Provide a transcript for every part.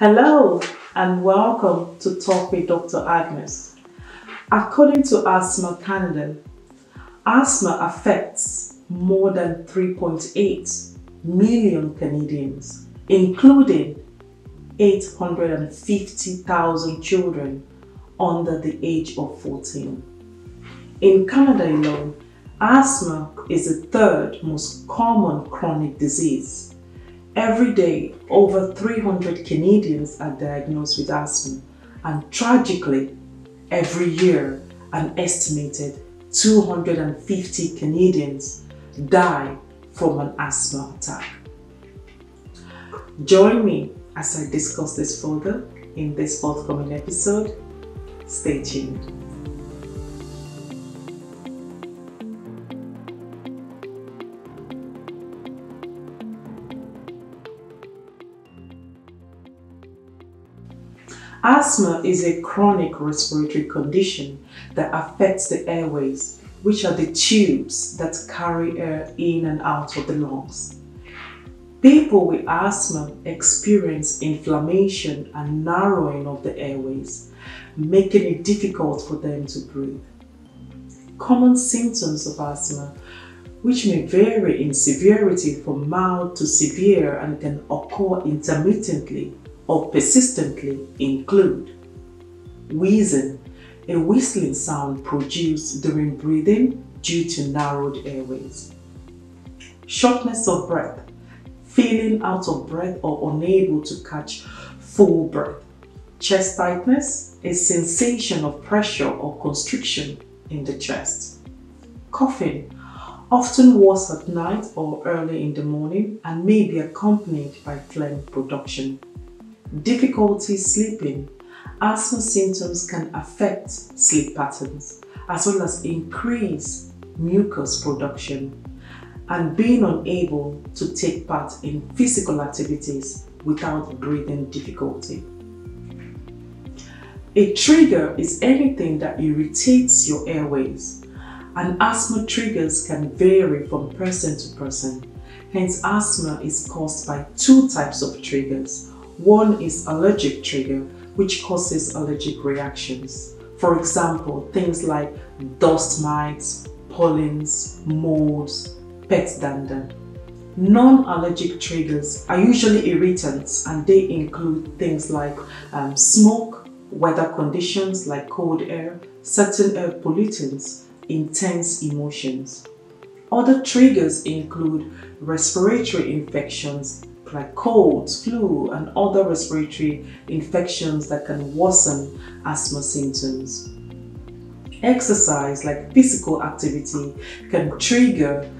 Hello and welcome to Talk with Dr. Agnes. According to Asthma Canada, asthma affects more than 3.8 million Canadians, including 850,000 children under the age of 14. In Canada alone, asthma is the third most common chronic disease. Every day, over 300 Canadians are diagnosed with asthma, and tragically, every year, an estimated 250 Canadians die from an asthma attack. Join me as I discuss this further in this forthcoming episode. Stay tuned. Asthma is a chronic respiratory condition that affects the airways, which are the tubes that carry air in and out of the lungs. People with asthma experience inflammation and narrowing of the airways, making it difficult for them to breathe. Common symptoms of asthma, which may vary in severity from mild to severe and can occur intermittently or persistently, include wheezing, a whistling sound produced during breathing due to narrowed airways; shortness of breath, feeling out of breath or unable to catch full breath; chest tightness, a sensation of pressure or constriction in the chest; coughing, often worse at night or early in the morning and may be accompanied by phlegm production; difficulty sleeping. Asthma symptoms can affect sleep patterns as well as increase mucus production, and being unable to take part in physical activities without breathing difficulty. A trigger is anything that irritates your airways, and asthma triggers can vary from person to person. Hence, asthma is caused by two types of triggers. One is allergic trigger, which causes allergic reactions. For example, things like dust mites, pollens, molds, pet dander. Non-allergic triggers are usually irritants, and they include things like smoke, weather conditions like cold air, certain air pollutants, intense emotions. Other triggers include respiratory infections like colds, flu, and other respiratory infections that can worsen asthma symptoms. Exercise, like physical activity, can trigger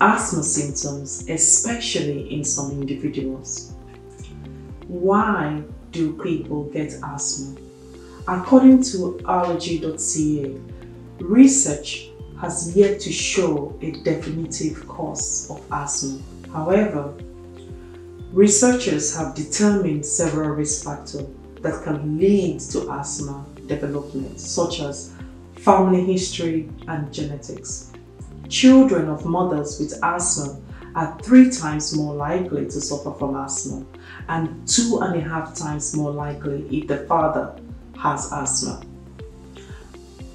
asthma symptoms, especially in some individuals. Why do people get asthma? According to allergy.ca, research has yet to show a definitive cause of asthma. However, researchers have determined several risk factors that can lead to asthma development, such as family history and genetics. Children of mothers with asthma are 3 times more likely to suffer from asthma and 2.5 times more likely if the father has asthma.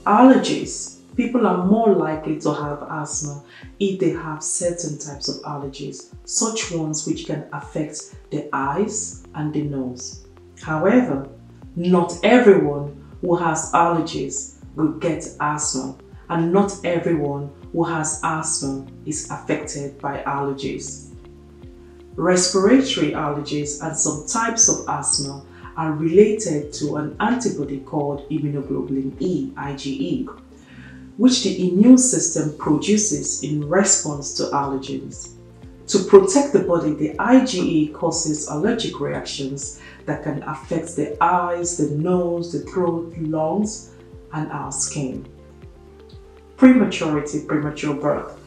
Allergies. People are more likely to have asthma if they have certain types of allergies, such ones which can affect the eyes and the nose. However, not everyone who has allergies will get asthma, and not everyone who has asthma is affected by allergies. Respiratory allergies and some types of asthma are related to an antibody called immunoglobulin E, IgE, which the immune system produces in response to allergens. To protect the body, the IgE causes allergic reactions that can affect the eyes, the nose, the throat, lungs, and our skin. Prematurity, premature birth.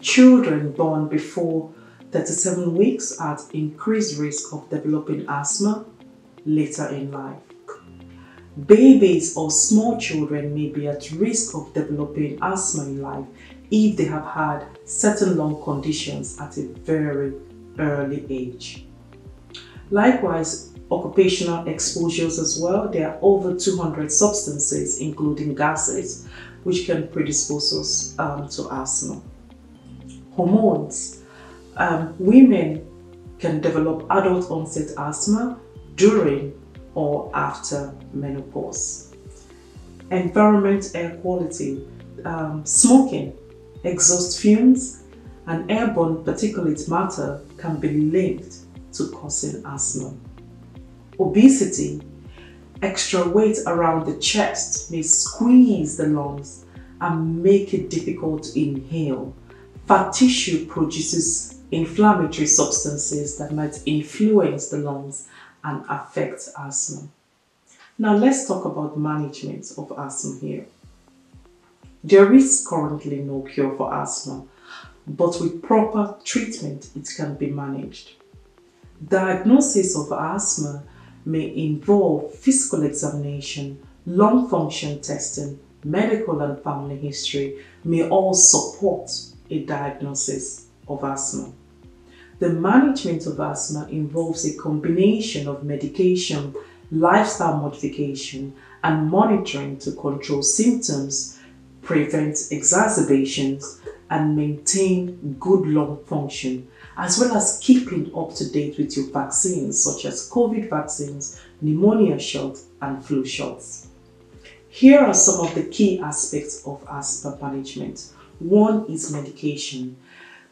Children born before 37 weeks are at increased risk of developing asthma later in life. Babies or small children may be at risk of developing asthma in life if they have had certain lung conditions at a very early age. Likewise, Occupational exposures as well. There are over 200 substances, including gases, which can predispose us to asthma. Hormones. Women can develop adult onset asthma during or after menopause. Environment air quality. Smoking, exhaust fumes, and airborne particulate matter can be linked to causing asthma. Obesity. Extra weight around the chest may squeeze the lungs and make it difficult to inhale. Fat tissue produces inflammatory substances that might influence the lungs and affect asthma. Now let's talk about management of asthma here. There is currently no cure for asthma, but with proper treatment, it can be managed. Diagnosis of asthma may involve physical examination, lung function testing, medical and family history may all support a diagnosis of asthma. The management of asthma involves a combination of medication, lifestyle modification, and monitoring to control symptoms, prevent exacerbations, and maintain good lung function, as well as keeping up to date with your vaccines, such as COVID vaccines, pneumonia shots, and flu shots. Here are some of the key aspects of asthma management. One is medication.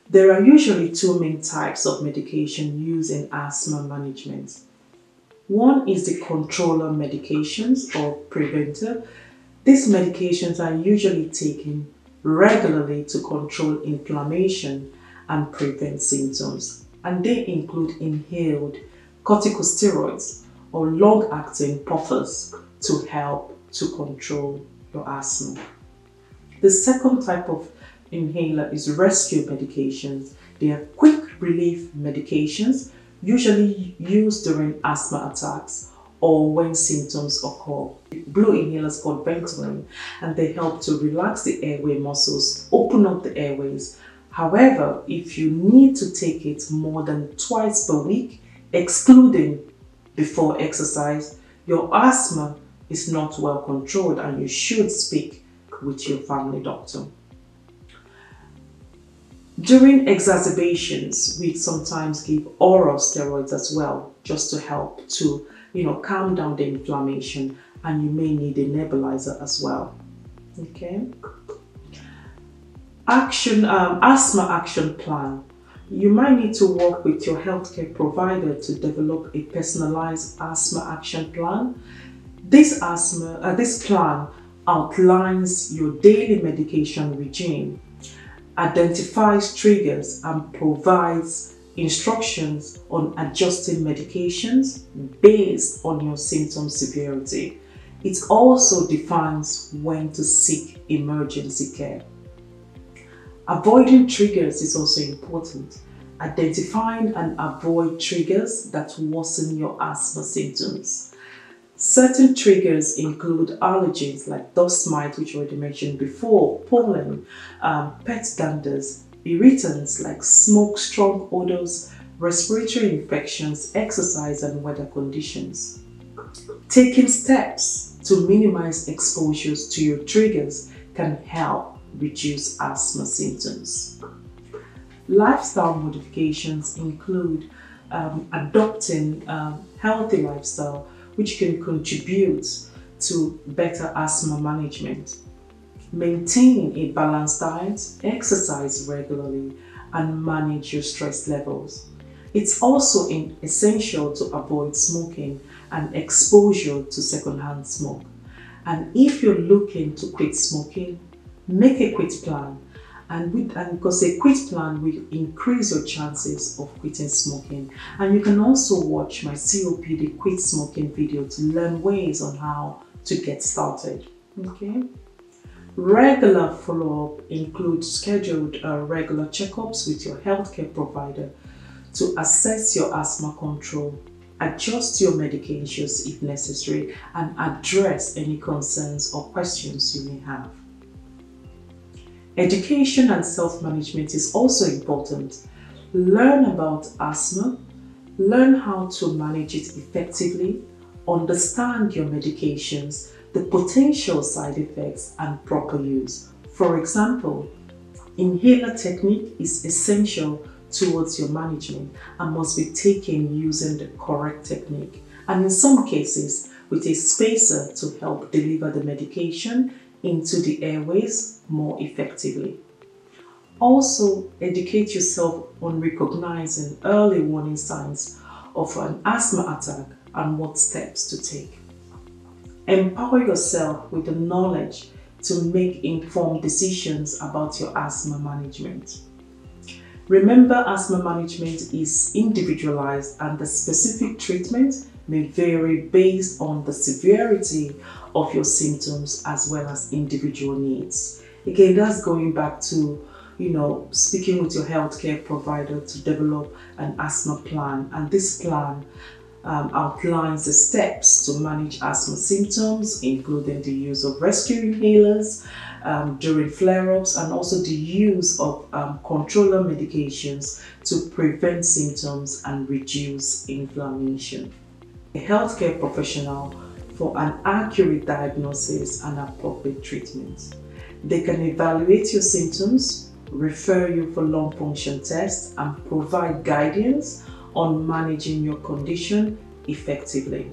There are usually two main types of medication used in asthma management. One is the controller medications or preventer. These medications are usually taken regularly to control inflammation and prevent symptoms, and they include inhaled corticosteroids or long-acting puffers to help to control your asthma. The second type of inhaler is rescue medications. They are quick relief medications usually used during asthma attacks or when symptoms occur. Blue inhalers called Ventolin, and they help to relax the airway muscles, open up the airways. However, if you need to take it more than twice per week, excluding before exercise, your asthma is not well controlled and you should speak with your family doctor. During exacerbations, we sometimes give oral steroids as well, just to help to calm down the inflammation, and you may need a nebulizer as well. Okay. Asthma action plan. You might need to work with your healthcare provider to develop a personalized asthma action plan. This plan outlines your daily medication regime, identifies triggers, and provides instructions on adjusting medications based on your symptom severity. It also defines when to seek emergency care. Avoiding triggers is also important. Identifying and avoid triggers that worsen your asthma symptoms. Certain triggers include allergens like dust mite, which we already mentioned before, pollen, pet danders, irritants like smoke, strong odors, respiratory infections, exercise, and weather conditions. Taking steps to minimize exposures to your triggers can help reduce asthma symptoms. Lifestyle modifications include adopting a healthy lifestyle, which can contribute to better asthma management. Maintain a balanced diet, exercise regularly, and manage your stress levels. It's also essential to avoid smoking and exposure to secondhand smoke. And if you're looking to quit smoking, make a quit plan. Because a quit plan will increase your chances of quitting smoking. And you can also watch my COPD quit smoking video to learn ways on how to get started. Okay. Regular follow-up includes scheduled regular checkups with your healthcare provider to assess your asthma control, adjust your medications if necessary, and address any concerns or questions you may have. Education and self-management is also important. Learn about asthma, learn how to manage it effectively, understand your medications, the potential side effects and proper use. For example, inhaler technique is essential towards your management and must be taken using the correct technique, and in some cases with a spacer to help deliver the medication into the airways more effectively. Also, educate yourself on recognizing early warning signs of an asthma attack and what steps to take. Empower yourself with the knowledge to make informed decisions about your asthma management. Remember, asthma management is individualized and the specific treatment may vary based on the severity of your symptoms as well as individual needs. Again, that's going back to, speaking with your healthcare provider to develop an asthma plan, and this plan outlines the steps to manage asthma symptoms, including the use of rescue inhalers during flare-ups, and also the use of controller medications to prevent symptoms and reduce inflammation. A healthcare professional for an accurate diagnosis and appropriate treatment. They can evaluate your symptoms, refer you for lung function tests, and provide guidance on managing your condition effectively.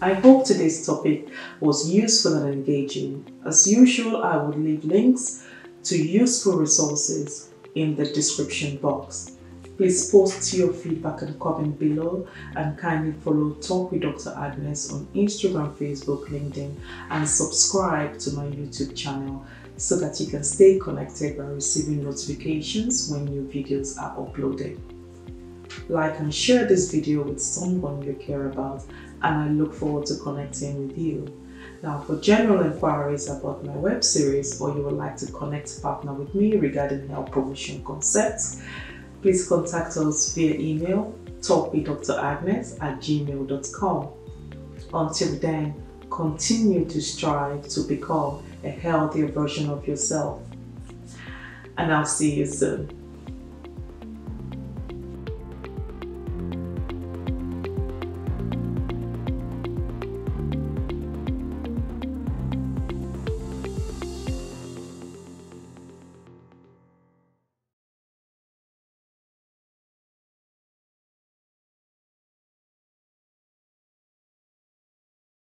I hope today's topic was useful and engaging. As usual, I would leave links to useful resources in the description box. Please post your feedback and comment below, and kindly follow Talk with Dr. Agnes on Instagram, Facebook, LinkedIn, and subscribe to my YouTube channel so that you can stay connected by receiving notifications when new videos are uploaded. Like and share this video with someone you care about, and I look forward to connecting with you. Now, for general inquiries about my web series, or you would like to connect, partner with me regarding health promotion concepts, please contact us via email, talkwithdragnes@gmail.com. Until then, continue to strive to become a healthier version of yourself, and I'll see you soon.